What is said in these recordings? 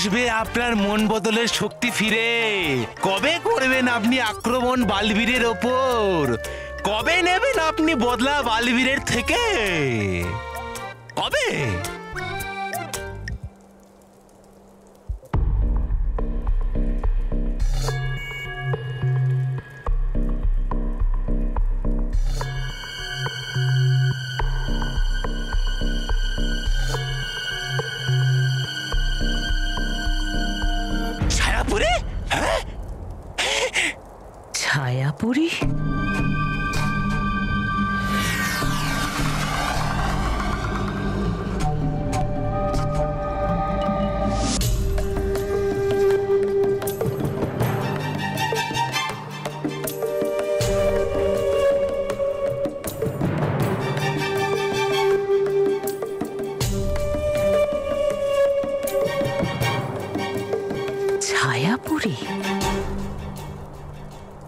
আসবে আপনার মন বদলের শক্তি ফিরে। কবে করবেন আপনি আক্রমণ বালবীরের ওপর? কবে নেবেন আপনি বদলা বালবীরের থেকে? কবে? ছায়াপুরী? ছায়াপুরী?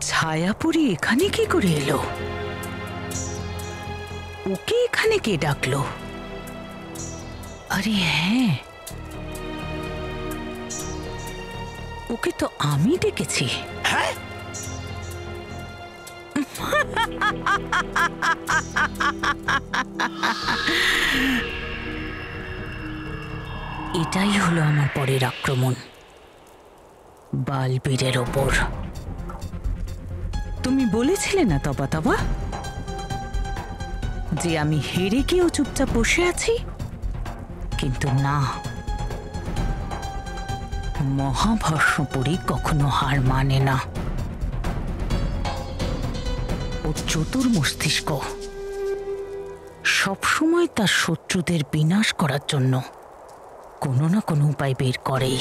ছায়াপুরী এখানে কি করে এলো? ওকে এখানে কে ডাকলো? আরে হ্যাঁ, ওকে তো আমি ডেকেছি। হ্যাঁ, এটাই হলো আমার পরের আক্রমণ বালবীরের ওপর। তুমি বলেছিলে না তবা তবা, যে আমি হেরে গিয়েও চুপচাপ বসে আছি? কিন্তু না, মহাভস্মপুরী কখনো হার মানে না। ওর চতুর মস্তিষ্ক সবসময় তার শত্রুদের বিনাশ করার জন্য কোনো না কোনো উপায় বের করেই।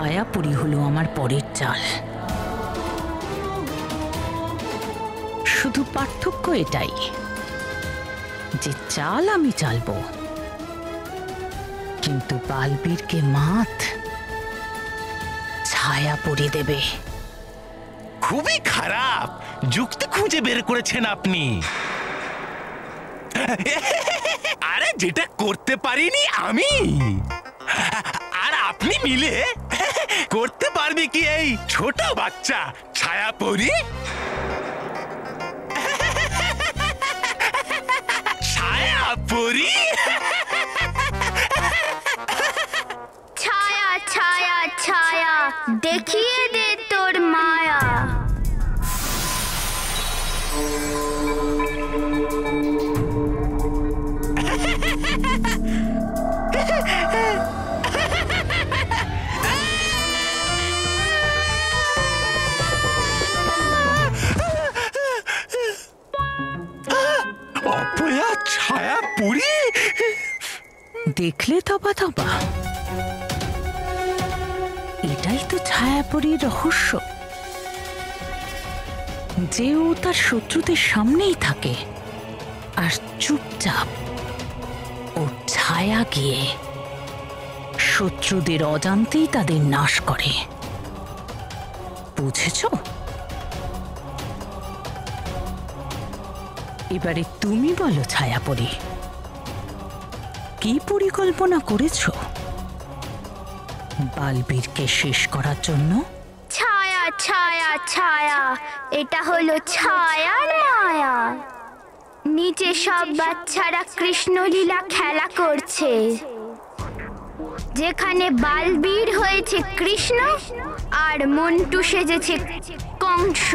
ছায়াপুরী হলো আমার পরের চাল। শুধু পার্থক্য এটাই যে চাল আমি চালবো, কিন্তু বালবীরকে মাত ছায়াপুরী দেবে। খুবই খারাপ যুক্তি খুঁজে বের করেছেন আপনি। আরে যেটা করতে পারিনি আমি আর আপনি মিলে করতে পারবে কি এই ছোট বাচ্চা ছায়াপুরী? ছায়াপুরী, ছায়া ছায়া ছায়া দেখিয়ে দে তোর মায়া। ছায়াপুরী দেখলে তবা তবা, এটাই তো ছায়াপুরীর রহস্য, যে ও তার শত্রুদের সামনেই থাকে আর চুপচাপ ওর ছায়া গিয়ে শত্রুদের অজান্তেই তাদের নাশ করে। বুঝেছো? এবারে তুমি বলো ছায়াপুরী, কি পরিকল্পনা করেছ বালবীরকে শেষ করার জন্য? ছায়া ছায়া ছায়া, এটা হলো ছায়ার মায়া। নিচে সব বাচ্চারা কৃষ্ণলীলা খেলা করছে, যেখানে বালবীর হয়েছে কৃষ্ণ আর মন্টু সেজেছে কংস।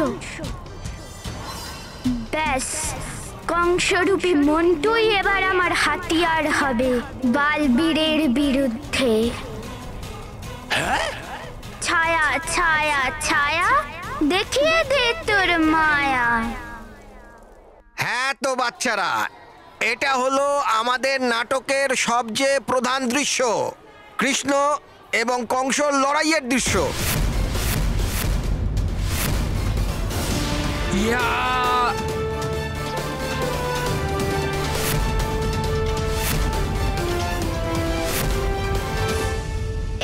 ব্যাস, কংসরূপী মন্টুই এবার আমার হাতিয়ার হবে বালবীরের বিরুদ্ধে। ছায়া ছায়া ছায়া দেখিয়ে দে তোর মায়া। হ্যাঁ তো বাচ্চারা, এটা হলো আমাদের নাটকের সবচেয়ে প্রধান দৃশ্য, কৃষ্ণ এবং কংসর লড়াইয়ের দৃশ্য।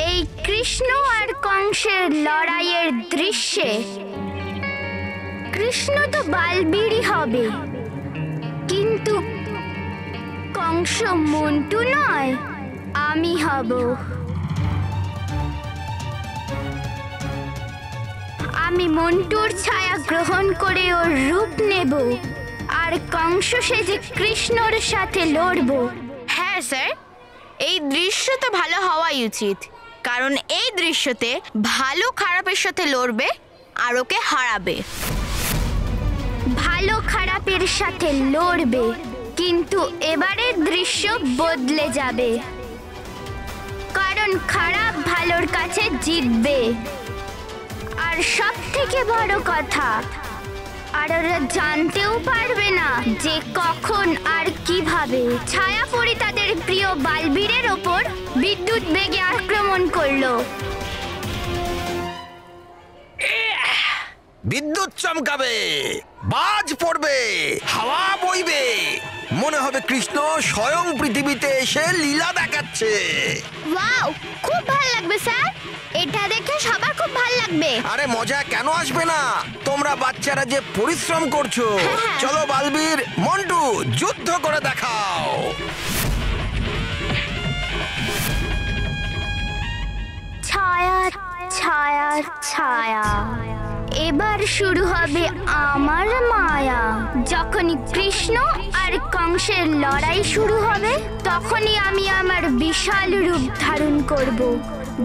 এই কৃষ্ণ আর কংসের লড়াইয়ের দৃশ্যে কৃষ্ণ তো বালবীরই হবে, কিন্তু বংশ মন্টু নয়, আমি হব। আমি মন্টুর ছায়া গ্রহণ করে ওর রূপ নেব, আর কংস সেজে কৃষ্ণর সাথে লড়ব। হ্যাঁ স্যার, এই দৃশ্য তো ভালো হওয়াই উচিত, কারণ এই দৃশ্যতে ভালো খারাপের সাথে লড়বে আর ওকে হারাবে। ভালো খারাপের সাথে লড়বে, কিন্তু এবারের দৃশ্য বদলে যাবে, কারণ খারাপ ভালোর কাছে জিতবে। আর সব থেকে বড় কথা, আর ওরা জানতেও পারবে না যে কখন আর কিভাবে। ছায়াপরি তাদের প্রিয় বালবীরের ওপর বিদ্যুৎ বেগে আক্রমণ করলো। বিদ্যুৎ চমকাবে, বাজ পড়বে, হাওয়া বইবে, মনে হবে কৃষ্ণ স্বয়ং পৃথিবীতে এসে লীলা দেখাচ্ছে। ওয়াও, খুব ভালো লাগবে স্যার, এটা দেখে সবার খুব ভালো লাগবে। আরে মজা কেন আসবে না, তোমরা বাচ্চারা যে পরিশ্রম করছো। চলো বালবীর, মন্টু, যুদ্ধ করে দেখাও। ছায়া ছায়া ছায়া, এবার শুরু হবে আমার মায়া। যখনই কৃষ্ণ আর কংসের লড়াই শুরু হবে, তখনই আমি আমার বিশাল রূপ ধারণ করব,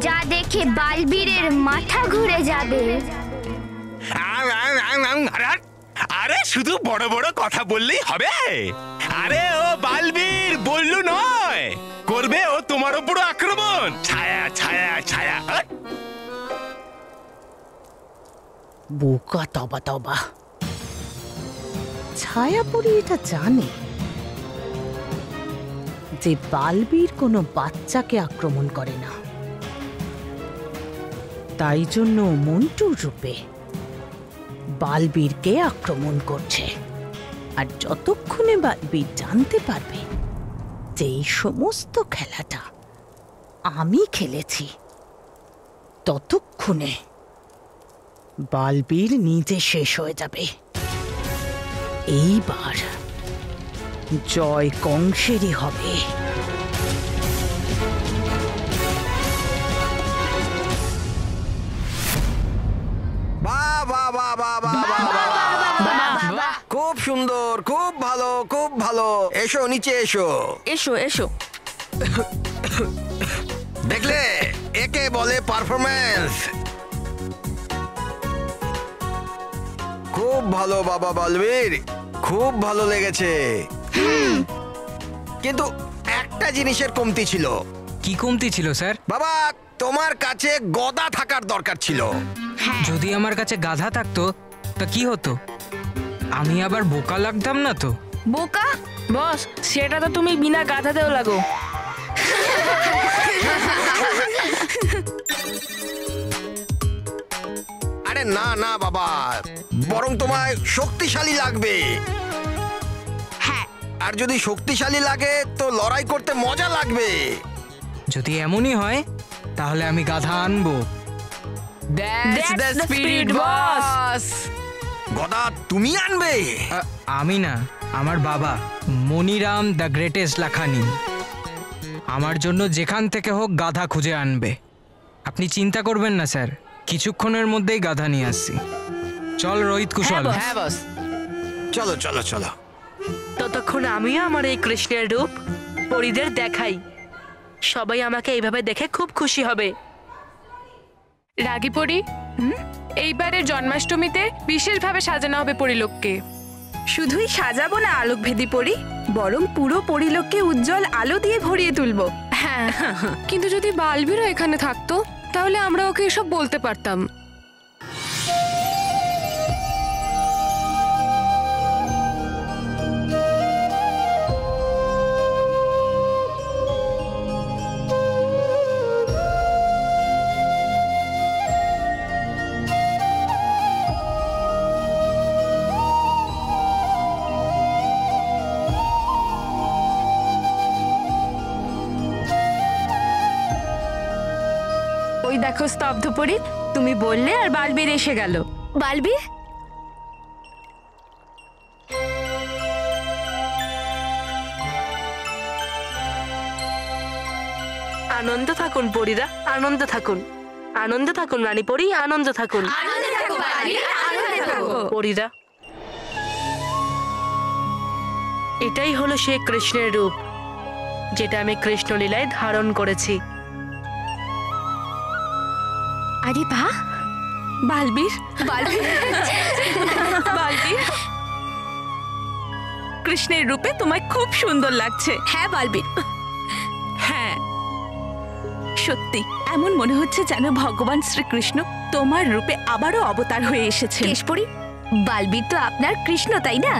যা দেখে বালবীরের মাথা ঘুরে যাবে। আরে শুধু বড় বড় কথা বললেই হবে? আরে ও বালবীর বললু নয়, করবে ও তোমার উপর আক্রমণ। ছায়া ছায়া ছায়া, বোকা তবা তবা। ছায়াপুরি এটা জানে যে বালবীর কোনো বাচ্চাকে আক্রমণ করে না, তাই জন্য মন্টু রূপে বালবীরকে আক্রমণ করছে। আর যতক্ষণে বালবীর জানতে পারবে যে এই সমস্ত খেলাটা আমি খেলেছি, ততক্ষণে বালবীর নিজে শেষ হয়ে যাবে। এইবার জয় কংসেরই হবে। খুব সুন্দর, খুব ভালো, খুব ভালো। এসো নিচে, এসো এসো এসো। দেখলে, একে বলে পারফরম্যান্স। খুব ভালো বাবা বালবীর, খুব ভালো লেগেছে। কিন্তু একটা জিনিসের কমতি ছিল। কি কমতি ছিল স্যার? বাবা, তোমার কাছে গদা থাকার দরকার ছিল। যদি আমার কাছে গাধা থাকতো তা কি হতো? আমি আবার বোকা লাগতাম না তো? বোকা বস, সেটা তো তুমি বিনা গাধাতেও লাগো। আরে না না বাবা, বরং তোমায় শক্তিশালী লাগবে। হ্যাঁ, আর যদি শক্তিশালী লাগে তো লড়াই করতে মজা লাগবে। যদি এমনই হয় তাহলে আমি গাধা আনবো। গদা তুমি আনবে? আমি না, আমার বাবা মনিরাম দ্য গ্রেটেস্ট লাখানি আমার জন্য যেখান থেকে হোক গাধা খুঁজে আনবে। আপনি চিন্তা করবেন না স্যার, কিছুক্ষণের মধ্যেই গাধা নিয়ে আসছি। চল রোহিত কুশল। হ্যাঁ বস, চলো চলো চলো। ততক্ষণ আমিও আমার এই কৃষ্ণের রূপ পরিদের দেখাই। সবাই আমাকে এইভাবে দেখে খুব খুশি হবে। রাগী পরি, এইবারে জন্মাষ্টমীতে বিশেষভাবে সাজানো হবে পরিলোককে। শুধুই সাজাবো না আলোকভেদী পরি, বরং পুরো পরিলোককে উজ্জ্বল আলো দিয়ে ভরিয়ে তুলবো। হ্যাঁ, কিন্তু যদি বালবীরও এখানে থাকতো তাহলে আমরা ওকে এসব বলতে পারতাম। দেখো স্তব্ধ পরি, তুমি বললে আর বালবীর এসে গেল। বালবীর, আনন্দে থাকুন পরীরা, আনন্দে থাকুন, আনন্দে থাকুন রানী পরী, আনন্দে থাকুন পরীরা। এটাই হলো সেই কৃষ্ণের রূপ যেটা আমি কৃষ্ণলীলায় ধারণ করেছি। আরে বাহ, বালবীর বালবীর কৃষ্ণের রূপে তোমায় খুব সুন্দর লাগছে। হ্যাঁ বালবীর, হ্যাঁ সত্যি, এমন মনে হচ্ছে যেন ভগবান শ্রীকৃষ্ণ তোমার রূপে আবারও অবতার হয়ে এসেছে। বালবীর তো আপনার কৃষ্ণ, তাই না?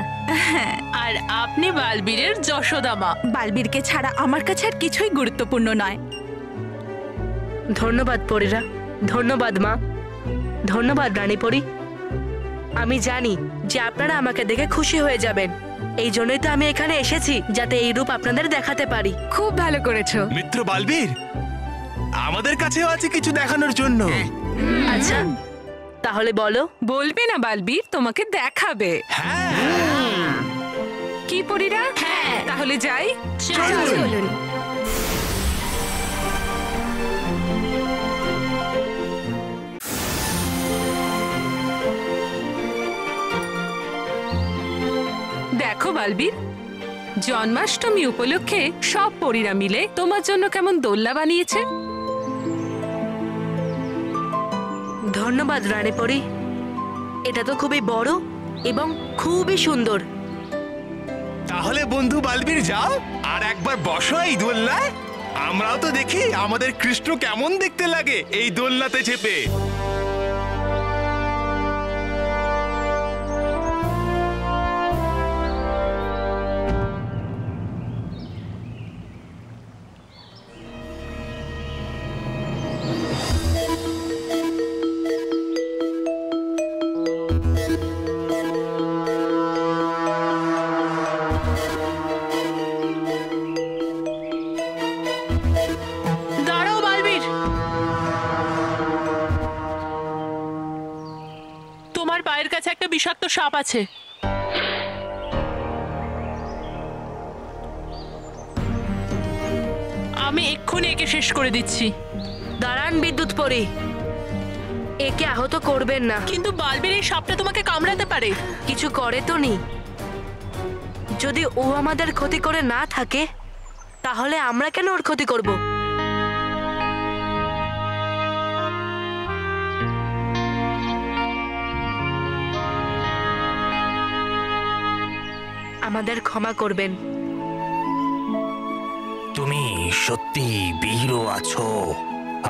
আর আপনি বালবীরের যশোদা মা। বালবীরকে ছাড়া আমার কাছে আর কিছুই গুরুত্বপূর্ণ নয়। ধন্যবাদ পরীরা, ধন্যবাদ মা, ধন্যবাদ রানী পরী। আমি জানি যে আপনারা আমাকে দেখে খুশি হয়ে যাবেন, এই জন্যই তো আমি এখানে এসেছি, যাতে এই রূপ আপনাদের দেখাতে পারি। খুব ভালো করেছো মিত্র বালবীর, আমাদের কাছেও আছে কিছু দেখানোর জন্য। আচ্ছা তাহলে বলো। বলবে না বালবীর, তোমাকে দেখাবে। কি পরীরা, তাহলে যাই, চলুন। দেখো বালবীর, জন্মাষ্টমী উপলক্ষে সব পরীরা মিলে তোমার জন্য কেমন দোলনা বানিয়েছে। ধন্যবাদ রানী পরী, এটা তো খুবই বড় এবং খুবই সুন্দর। তাহলে বন্ধু বালবীর, যাও আর একবার বসো এই দোলনায়, আমরাও তো দেখি আমাদের কৃষ্ণ কেমন দেখতে লাগে এই দোলনাতে চেপে। বিষাক্ত সাপ আছে, আমি এক্ষুনি একে শেষ করে দিচ্ছি। দাঁড়ান বিদ্যুৎ পরী, একে আহত করবেন না। কিন্তু বালবীর, এই সাপটা তোমাকে কামড়াতে পারে। কিছু করে তো নি, যদি ও আমাদের ক্ষতি করে না থাকে তাহলে আমরা কেন ওর ক্ষতি করব? আমাদের ক্ষমা করবেন। তুমি সত্যি বীরও আছো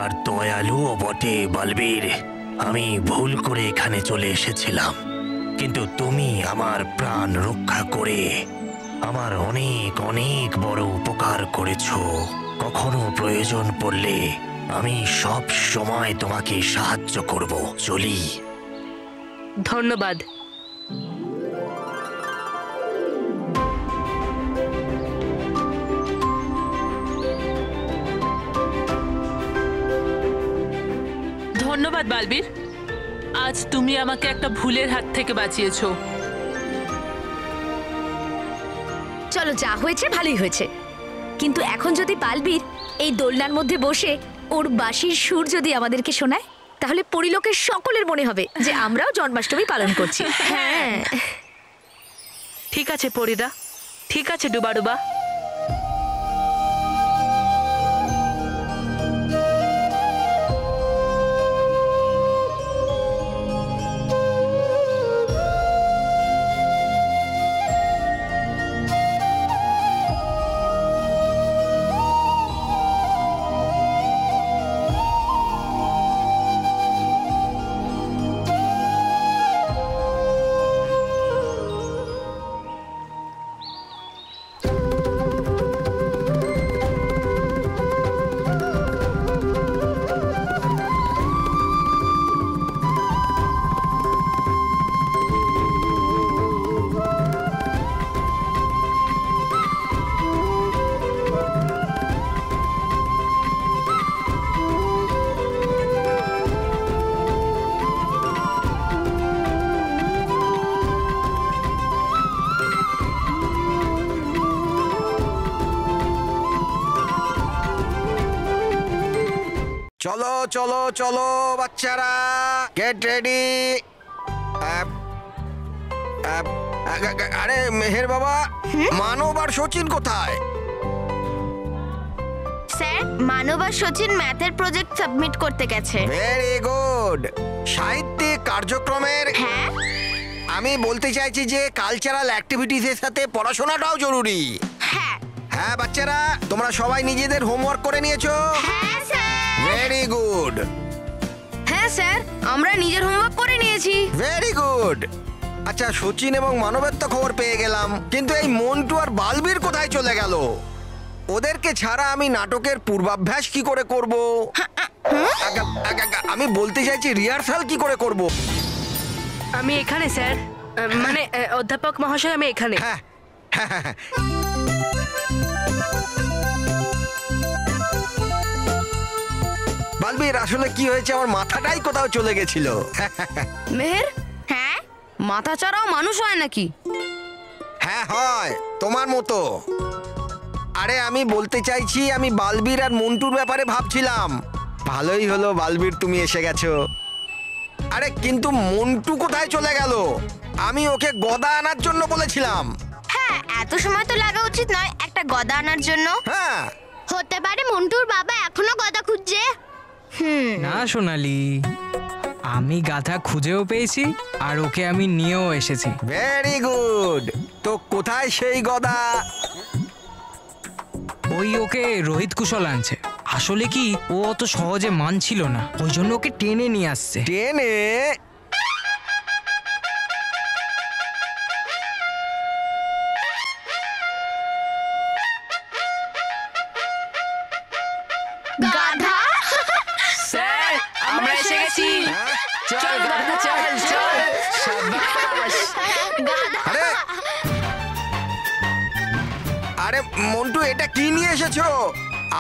আর দয়ালুও বটে বালবীর। আমি ভুল করে এখানে চলে এসেছিলাম, কিন্তু তুমি আমার প্রাণ রক্ষা করে আমার অনেক অনেক বড় উপকার করেছো। কখনো প্রয়োজন পড়লে আমি সব সময় তোমাকে সাহায্য করব। চলি। ধন্যবাদ। ধন্যবাদ বালবীর, আজ তুমি আমাকে একটা ভুলের হাত থেকে বাঁচিয়েছো। চলো, যা হয়েছে ভালোই হয়েছে, কিন্তু এখন যদি বালবীর এই দোলনার মধ্যে বসে ওর বাঁশির সুর যদি আমাদেরকে শোনায়, তাহলে পরিলোকের সকলের মনে হবে যে আমরাও জন্মাষ্টমী পালন করছি। হ্যাঁ ঠিক আছে পরীরা, ঠিক আছে ডুবাডুবা। চলো চলো চলো বাচ্চারা, গেট রেডি। আরে মেহের বাবা, মানব আর সচিন কোথায়? স্যার, মানব আর সচিন ম্যাথের প্রজেক্ট সাবমিট করতে গেছে। Very good. সাহিত্যিক কার্যক্রমের হ্যাঁ, আমি বলতে চাইছি যে কালচারাল অ্যাক্টিভিটিজ এর সাথে পড়াশোনাটাও জরুরি। হ্যাঁ হ্যাঁ বাচ্চারা, তোমরা সবাই নিজেদের হোমওয়ার্ক করে নিয়েছো? হ্যাঁ স্যার। Very good. হ্যাঁ স্যার, আমরা নিজের হোমওয়ার্ক করে নিয়েছি। Very good. আচ্ছা, সচিন এবং মানবের তো খবর পেয়ে গেলাম, কিন্তু এই মন্টু আর বালবীর কোথায় চলে গেল? ওদেরকে ছাড়া আমি নাটকের পূর্বাভ্যাস কি করে করব? আমি বলতে চাইছি রিহার্সাল কি করে করব? আমি এখানে স্যার, মানে অধ্যাপক মহাশয় আমি এখানে। হ্যাঁ হ্যাঁ, বালবীর আসলে কি হয়েছে? আমার মাথাটাই কোথাও চলে গেছিল। মেহের, হ্যাঁ মাথা ছাড়াও মানুষ হয় নাকি? হ্যাঁ হয়, তোমার মতো। আরে আমি বলতে চাইছি, আমি বালবীর আর মন্টুর ব্যাপারে ভাবছিলাম। ভালোই হলো বালবীর তুমি এসে গেছো। আরে কিন্তু মন্টু কোথায় চলে গেল? আমি ওকে গদা আনার জন্য বলেছিলাম। হ্যাঁ, এত সময় তো লাগা উচিত নয় একটা গদা আনার জন্য। হ্যাঁ, হতে পারে মন্টুর বাবা এখনো গদা খুঁজছে। না সোনালি, আমি গাধা খুঁজেও পেয়েছি আর ওকে আমি নিয়েও এসেছি। Very good. তো কোথায় সেই গদা? ওই ওকে রোহিত কুশল আনছে। আসলে কি ও অত সহজে মানছিল না, ওই জন্য ওকে টেনে নিয়ে আসছে। টেনে? গাধা স্যার, আমরা এসে গেছি। চল গাধা, চল চল। শাবাশ গাধা। আরে মন্টু, এটা কি নিয়ে এসেছো?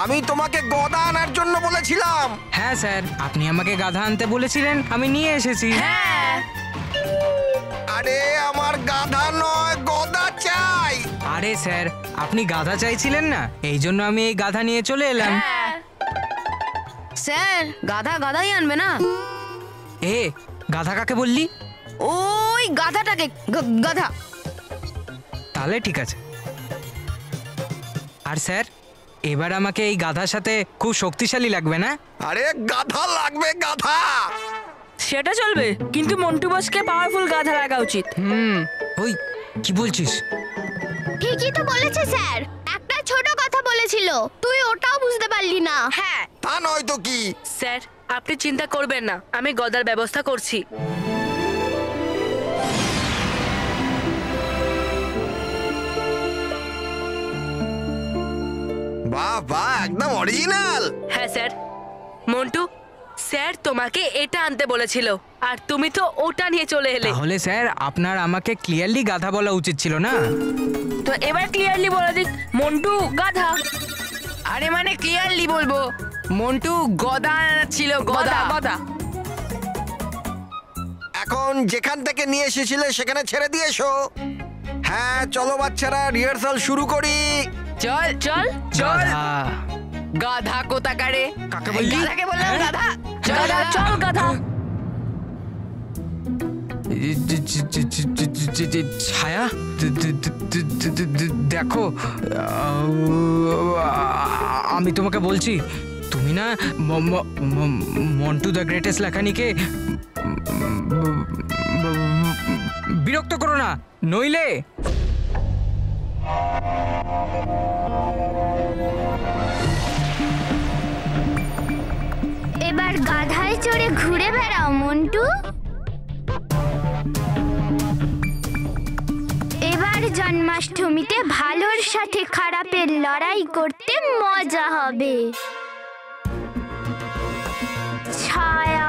আমি তোমাকে গদা আনার জন্য বলেছিলাম। হ্যাঁ স্যার, আপনি আমাকে গাধা আনতে বলেছিলেন, আমি নিয়ে এসেছি। হ্যাঁ। আরে আমার গাধা নয়, গদা চাই। আরে স্যার, আপনি গাধা চাইছিলেন না, এই জন্য আমি এই গাধা নিয়ে চলে এলাম। স্যার, গাধা গাধাই আনবে না? এ গাধা কাকে বললি? ওই গাধাটাকে গাধা। তাহলে ঠিক আছে। আর স্যার, এবার আমাকে এই গাধার সাথে খুব শক্তিশালী লাগবে না? আরে গাধা লাগবে, গাধা সেটা চলবে, কিন্তু মন্টু বসকে পাওয়ারফুল গাধা লাগা উচিত। ওই কি বলছিস? ঠিকই তো বলেছে স্যার, একটা ছোট কথা বলেছিল, তুই ওটাও বুঝতে পারলি না। হ্যাঁ তা নয় তো কি? স্যার আপনি চিন্তা করবেন না, আমি গদার ব্যবস্থা করছি। বাহ বাহ, একদম অরিজিনাল। হ্যাঁ স্যার। মন্টু, স্যার তোমাকে এটা আনতে বলেছিল আর তুমি তো ওটা নিয়ে চলে এলে। তাহলে স্যার আপনার আমাকে ক্লিয়ারলি গাধা বলা উচিত ছিল না? তো এবার ক্লিয়ারলি বলে দিন, মন্টু গাধা। আরে মানে ক্লিয়ারলি বলবো, মন্টু গদা ছিল, গদা গদা। এখন যেখান থেকে নিয়ে এসেছিলে সেখানে ছেড়ে দিয়ে এসো। হ্যাঁ চলো বাচ্চারা, রিহার্সাল শুরু করি। চল চল চল। গাধা কোথাকারে? কাকে বললি? গাধাকে বললাম, গাধা। গাধা চল, গাধা। ছায়া দেখো, আমি তোমাকে বলছি, তুমি না মন্টু দ্য গ্রেটেস্ট লেখানিকে বিরক্ত করো না, নইলে। এবার গাধায় চড়ে ঘুরে বেড়াও মন্টু। এবার জন্মাষ্টমীতে ভালোর সাথে খারাপের লড়াই করতে মজা হবে। ছায়া